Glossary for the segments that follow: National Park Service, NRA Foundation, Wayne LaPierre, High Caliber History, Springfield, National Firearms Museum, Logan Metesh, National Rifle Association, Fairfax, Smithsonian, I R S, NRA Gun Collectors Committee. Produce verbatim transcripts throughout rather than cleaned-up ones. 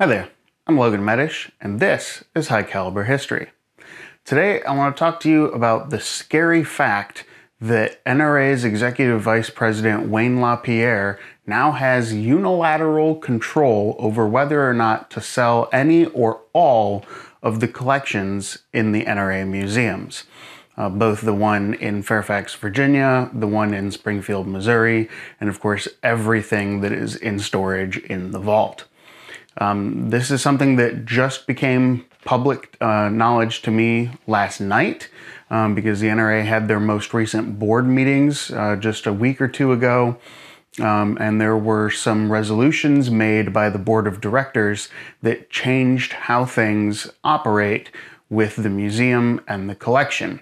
Hi there, I'm Logan Metesh, and this is High Caliber History. Today I want to talk to you about the scary fact that N R A's Executive Vice President Wayne LaPierre now has unilateral control over whether or not to sell any or all of the collections in the N R A museums. Uh, both the one in Fairfax, Virginia, the one in Springfield, Missouri, and of course everything that is in storage in the vault. Um, this is something that just became public uh, knowledge to me last night um, because the N R A had their most recent board meetings uh, just a week or two ago, um, and there were some resolutions made by the board of directors that changed how things operate with the museum and the collection.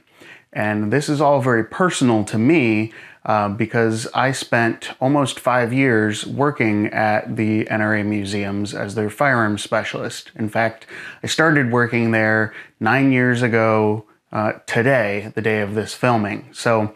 And this is all very personal to me uh, because I spent almost five years working at the N R A museums as their firearms specialist. In fact, I started working there nine years ago uh, today, the day of this filming. So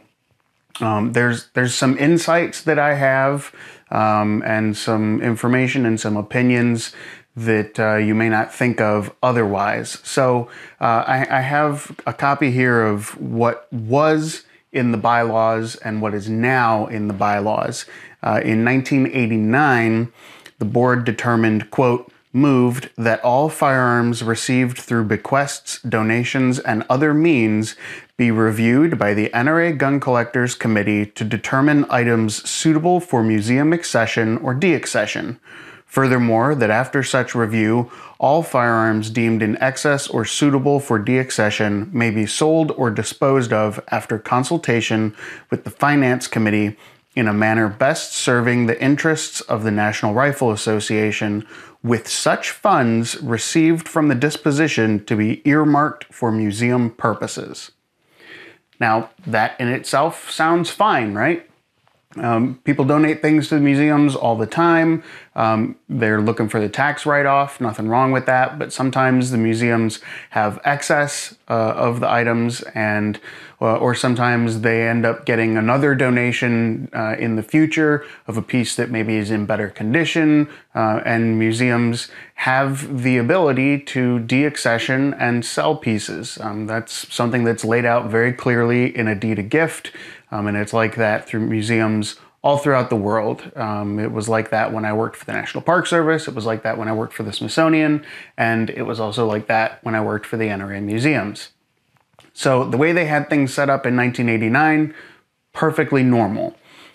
um, there's, there's some insights that I have um, and some information and some opinions that uh, you may not think of otherwise. So uh, I, I have a copy here of what was in the bylaws and what is now in the bylaws. Uh, in nineteen eighty-nine, the board determined, quote, moved that all firearms received through bequests, donations, and other means be reviewed by the N R A Gun Collectors Committee to determine items suitable for museum accession or deaccession. Furthermore, that after such review, all firearms deemed in excess or suitable for deaccession may be sold or disposed of after consultation with the Finance Committee in a manner best serving the interests of the National Rifle Association, with such funds received from the disposition to be earmarked for museum purposes. Now, that in itself sounds fine, right? Um, people donate things to the museums all the time. Um, they're looking for the tax write-off, nothing wrong with that, but sometimes the museums have excess uh, of the items, and uh, or sometimes they end up getting another donation uh, in the future of a piece that maybe is in better condition, uh, and museums have the ability to deaccession and sell pieces. Um, that's something that's laid out very clearly in a deed of gift. Um, and it's like that through museums all throughout the world. Um, it was like that when I worked for the National Park Service, it was like that when I worked for the Smithsonian, and it was also like that when I worked for the N R A museums. So the way they had things set up in nineteen eighty-nine, perfectly normal.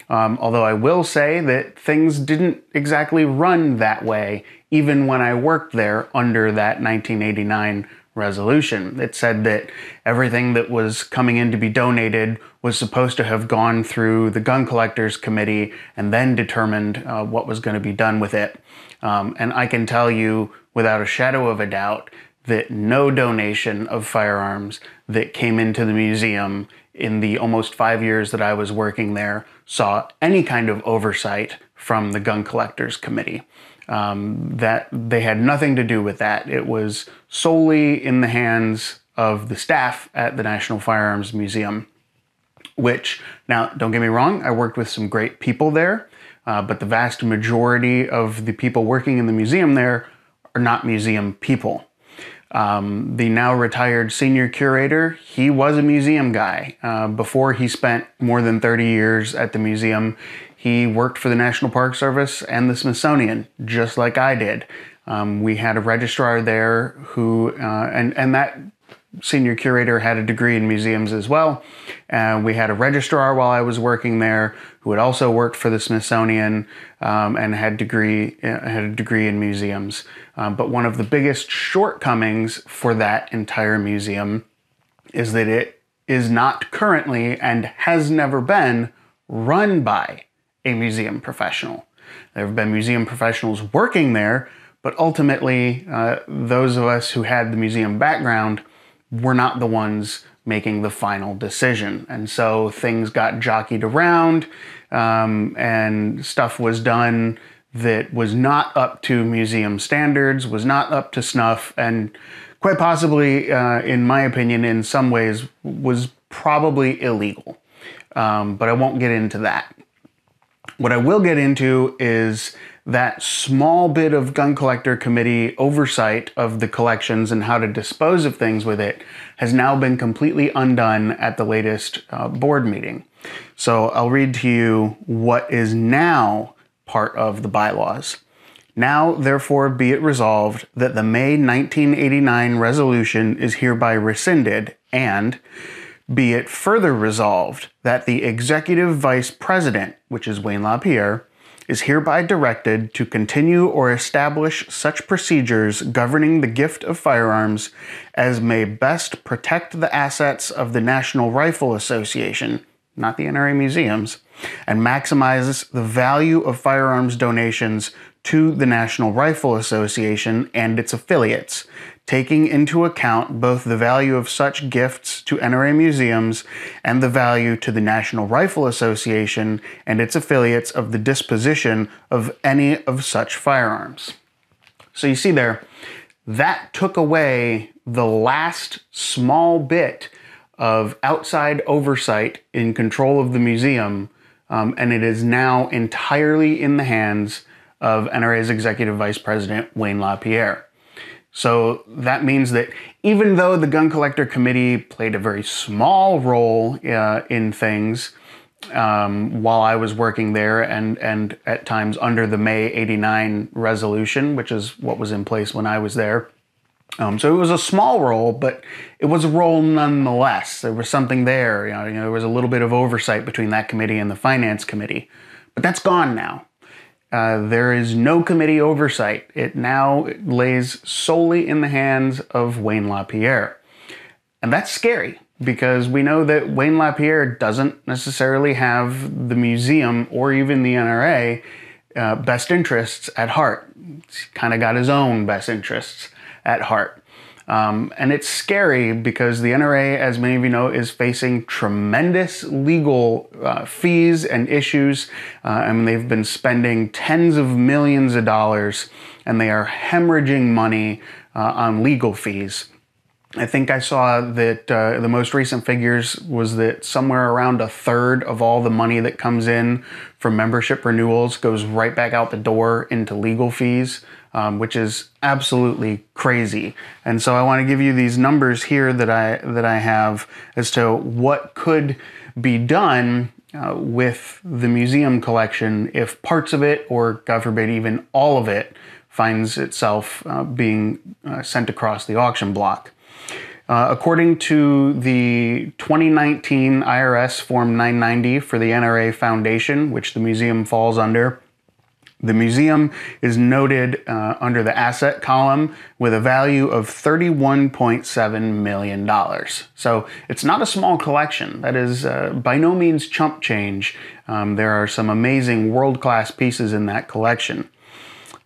Um, although I will say that things didn't exactly run that way, even when I worked there under that nineteen eighty-nine resolution. It said that everything that was coming in to be donated was supposed to have gone through the Gun Collectors Committee and then determined uh, what was going to be done with it. Um, and I can tell you without a shadow of a doubt that no donation of firearms that came into the museum in the almost five years that I was working there saw any kind of oversight from the Gun Collectors Committee. Um, that they had nothing to do with that. It was solely in the hands of the staff at the National Firearms Museum, which, now don't get me wrong, I worked with some great people there, uh, but the vast majority of the people working in the museum there are not museum people. Um, the now retired senior curator, he was a museum guy. Uh, before he spent more than thirty years at the museum, he worked for the National Park Service and the Smithsonian, just like I did. Um, we had a registrar there who, uh, and, and that senior curator had a degree in museums as well. Uh, we had a registrar while I was working there who had also worked for the Smithsonian um, and had, degree, uh, had a degree in museums. Um, but one of the biggest shortcomings for that entire museum is that it is not currently and has never been run by a museum professional. There have been museum professionals working there, but ultimately uh, those of us who had the museum background were not the ones making the final decision. And so things got jockeyed around um, and stuff was done that was not up to museum standards, was not up to snuff, and quite possibly, uh, in my opinion, in some ways, was probably illegal. Um, but I won't get into that. What I will get into is that small bit of gun collector committee oversight of the collections and how to dispose of things with it has now been completely undone at the latest uh, board meeting. So I'll read to you what is now part of the bylaws. Now, therefore, be it resolved that the May nineteen eighty-nine resolution is hereby rescinded, and be it further resolved that the executive vice president, which is Wayne LaPierre, is hereby directed to continue or establish such procedures governing the gift of firearms as may best protect the assets of the National Rifle Association, not the N R A museums, and maximizes the value of firearms donations to the National Rifle Association and its affiliates, taking into account both the value of such gifts to N R A museums and the value to the National Rifle Association and its affiliates of the disposition of any of such firearms. So you see there, that took away the last small bit of outside oversight in control of the museum, um, and it is now entirely in the hands of N R A's Executive Vice President Wayne LaPierre. So that means that even though the Gun Collector Committee played a very small role uh, in things um, while I was working there and, and at times under the May eighty-nine resolution, which is what was in place when I was there, Um, so it was a small role, but it was a role nonetheless. There was something there. You know, you know, there was a little bit of oversight between that committee and the Finance Committee. But that's gone now. Uh, there is no committee oversight. It now lays solely in the hands of Wayne LaPierre. And that's scary, because we know that Wayne LaPierre doesn't necessarily have the museum or even the N R A uh, best interests at heart. He's kind of got his own best interests at heart. Um, and it's scary because the N R A, as many of you know, is facing tremendous legal uh, fees and issues. Uh, I mean, they've been spending tens of millions of dollars, and they are hemorrhaging money uh, on legal fees. I think I saw that uh, the most recent figures was that somewhere around a third of all the money that comes in from membership renewals goes right back out the door into legal fees, um, which is absolutely crazy. And so I want to give you these numbers here that I that I have as to what could be done uh, with the museum collection if parts of it, or God forbid, even all of it, finds itself uh, being uh, sent across the auction block. Uh, according to the twenty nineteen I R S Form nine ninety for the N R A Foundation, which the museum falls under, the museum is noted uh, under the asset column with a value of thirty-one point seven million dollars. So it's not a small collection. That is uh, by no means chump change. Um, there are some amazing world-class pieces in that collection.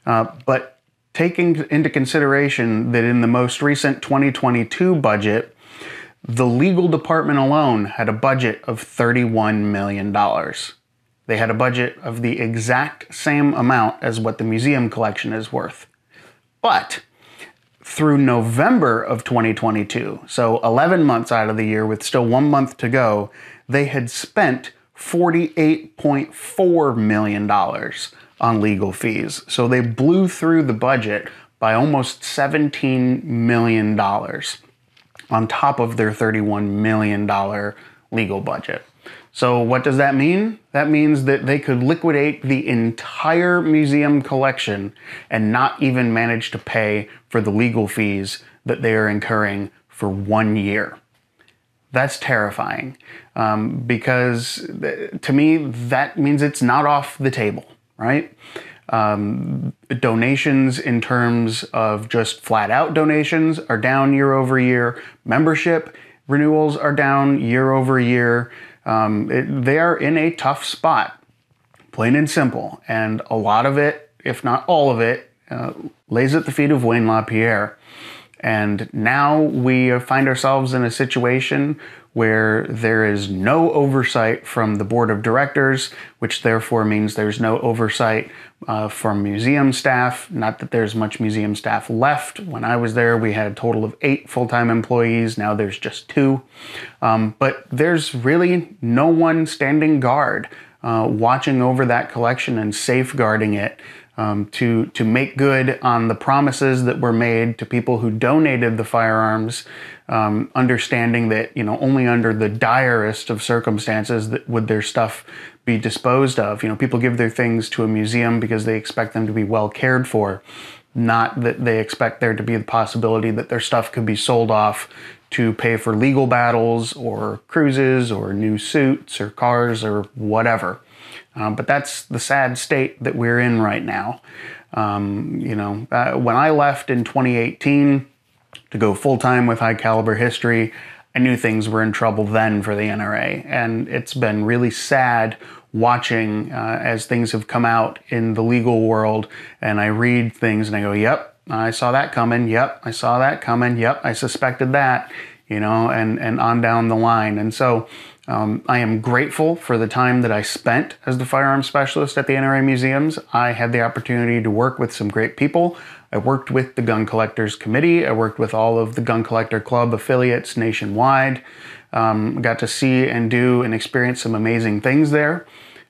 Uh, but taking into consideration that in the most recent twenty twenty-two budget, the legal department alone had a budget of thirty-one million dollars. They had a budget of the exact same amount as what the museum collection is worth. But through November of twenty twenty-two, so eleven months out of the year with still one month to go, they had spent forty-eight point four million dollars on legal fees. So they blew through the budget by almost seventeen million dollars on top of their thirty-one million dollar legal budget. So what does that mean? That means that they could liquidate the entire museum collection and not even manage to pay for the legal fees that they are incurring for one year. That's terrifying, um, because th- to me, that means it's not off the table. Right? Um, donations in terms of just flat out donations are down year over year. Membership renewals are down year over year. Um, it, they are in a tough spot, plain and simple. And a lot of it, if not all of it, uh, lays at the feet of Wayne LaPierre. And now we find ourselves in a situation where there is no oversight from the board of directors, which therefore means there's no oversight uh, from museum staff. Not that there's much museum staff left. When I was there, we had a total of eight full-time employees. Now there's just two. Um, but there's really no one standing guard, uh, watching over that collection and safeguarding it um, to, to make good on the promises that were made to people who donated the firearms, um, understanding that, you know, only under the direst of circumstances that would their stuff be disposed of. You know, people give their things to a museum because they expect them to be well cared for, not that they expect there to be the possibility that their stuff could be sold off to pay for legal battles or cruises or new suits or cars or whatever. Um, but that's the sad state that we're in right now. Um, you know, uh, when I left in twenty eighteen to go full-time with High Caliber History, I knew things were in trouble then for the N R A, and it's been really sad watching uh, as things have come out in the legal world, and I read things and I go, yep, I saw that coming, yep, I saw that coming, yep, I suspected that, you know, and, and on down the line. And so um, I am grateful for the time that I spent as the firearms specialist at the N R A museums. I had the opportunity to work with some great people. I worked with the Gun Collectors Committee. I worked with all of the Gun Collector Club affiliates nationwide. Um, got to see and do and experience some amazing things there.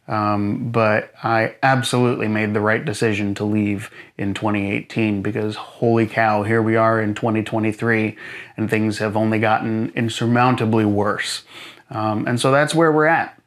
Um, but I absolutely made the right decision to leave in twenty eighteen, because holy cow, here we are in twenty twenty-three and things have only gotten insurmountably worse. Um, and so that's where we're at.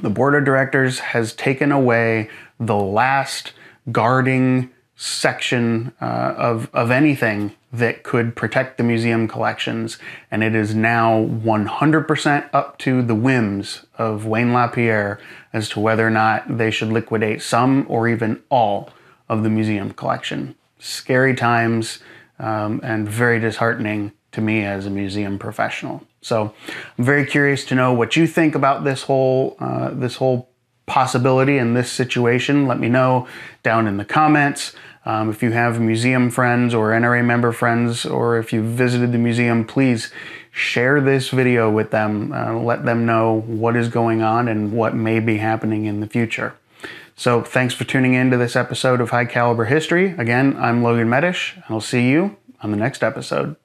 The board of directors has taken away the last guarding section uh, of, of anything that could protect the museum collections, and it is now one hundred percent up to the whims of Wayne LaPierre as to whether or not they should liquidate some or even all of the museum collection. Scary times, um, and very disheartening to me as a museum professional. So I'm very curious to know what you think about this whole, uh, this whole possibility in this situation. Let me know down in the comments. Um, if you have museum friends or N R A member friends, or if you've visited the museum, please share this video with them. Uh, let them know what is going on and what may be happening in the future. So thanks for tuning in to this episode of High Caliber History. Again, I'm Logan Metesh, and I'll see you on the next episode.